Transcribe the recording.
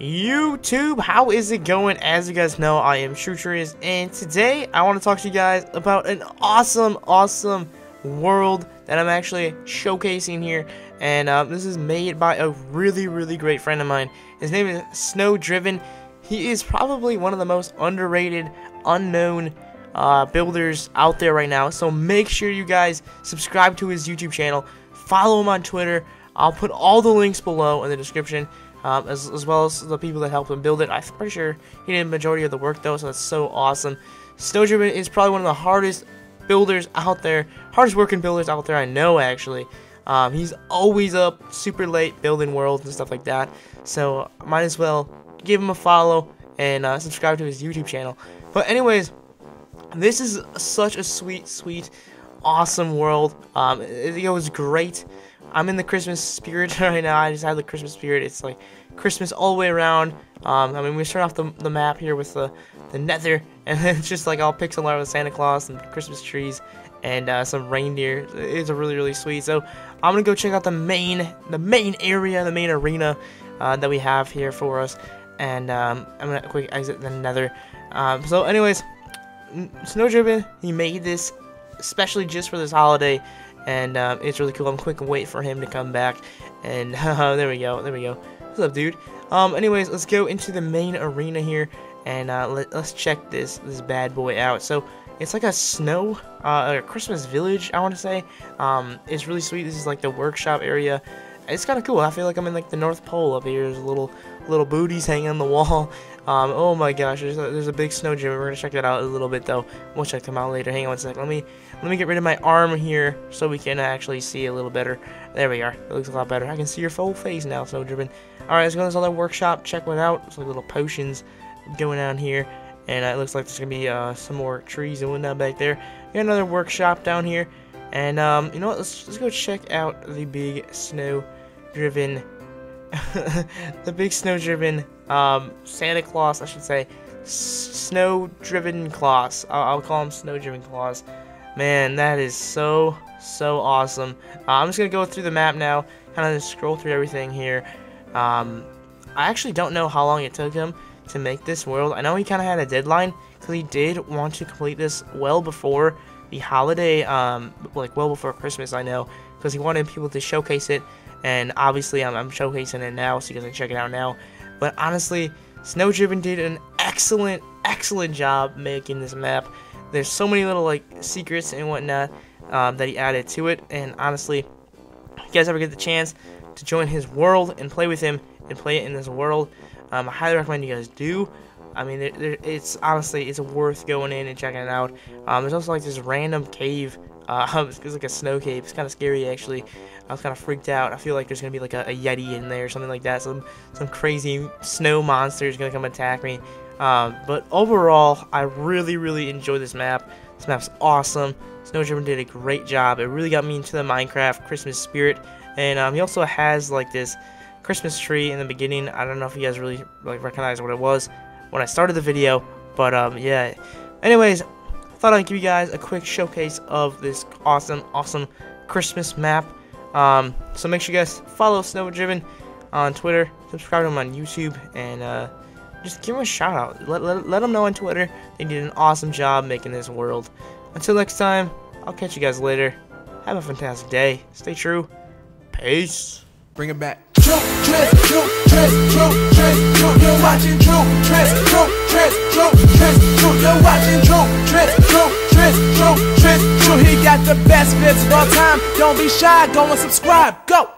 YouTube, how is it going? As you guys know, I am Shooturiz, and today I want to talk to you guys about an awesome world that I'm actually showcasing here. And this is made by a really great friend of mine. His name is SnowDriven. He is probably one of the most underrated, unknown builders out there right now. So make sure you guys subscribe to his YouTube channel, follow him on Twitter. I'll put all the links below in the description, as well as the people that helped him build it. I'm pretty sure he did the majority of the work though, so that's so awesome. SnowDriven is probably one of the hardest builders out there, hardest working builders out there I know actually. He's always up super late building worlds and stuff like that, so might as well give him a follow and subscribe to his YouTube channel. But anyways, this is such a sweet awesome world. It was great. I'm in the Christmas spirit right now. I just have the Christmas spirit. It's like Christmas all the way around. I mean, we start off the map here with the nether, and then it's just like all pixel art with Santa Claus and Christmas trees and some reindeer. It's really sweet. So I'm gonna go check out the main area, the main arena that we have here for us, and I'm gonna quick exit the nether. So anyways, SnowDriven, he made this especially just for this holiday, and it's really cool. I'm quick and wait for him to come back, and there we go. What's up, dude? Anyways, let's go into the main arena here, and let's check this bad boy out. So it's like a snow or Christmas village, I want to say. It's really sweet. This is like the workshop area. It's kind of cool. I feel like I'm in like the North Pole up here. There's little booties hanging on the wall. Oh my gosh, there's a big snow gym. We're gonna check that out a little bit though. We'll check them out later. Hang on one sec. Let me get rid of my arm here so we can actually see a little better. There we are. It looks a lot better. I can see your full face now, SnowDriven. All right, let's go to this other workshop. Check one out. It's like little potions going on here, and it looks like there's gonna be some more trees and whatnot back there. We got another workshop down here, and you know what? Let's go check out the big SnowDriven. The big SnowDriven Santa Claus, I should say. SnowDriven Claus. I'll call him SnowDriven Claus. Man, that is so awesome. I'm just gonna go through the map now, kind of scroll through everything here. I actually don't know how long it took him to make this world. I know he kind of had a deadline because he did want to complete this well before the holiday, like well before Christmas. I know, because he wanted people to showcase it. And obviously, I'm showcasing it now, so you guys can check it out now. But honestly, SnowDriven did an excellent job making this map. There's so many little like secrets and whatnot that he added to it. And honestly, if you guys ever get the chance to join his world and play with him and play it in this world, I highly recommend you guys do. I mean, it's honestly, it's worth going in and checking it out. There's also like this random cave. It's like a snow cave. It's kind of scary, actually. I was kind of freaked out. I feel like there's gonna be like a yeti in there or something like that. Some crazy snow monster is gonna come attack me. But overall, I really enjoy this map. This map's awesome. SnowDriven did a great job. It really got me into the Minecraft Christmas spirit. And he also has like this Christmas tree in the beginning. I don't know if you guys really like recognize what it was when I started the video, but yeah. Anyways, thought I'd give you guys a quick showcase of this awesome Christmas map. So make sure you guys follow SnowDriven on Twitter, subscribe to him on YouTube, and just give him a shout out. Let him know on Twitter they did an awesome job making this world. Until next time, I'll catch you guys later. Have a fantastic day. Stay true. Peace. Bring it back. He got the best bits of all time. Don't be shy, go and subscribe. Go!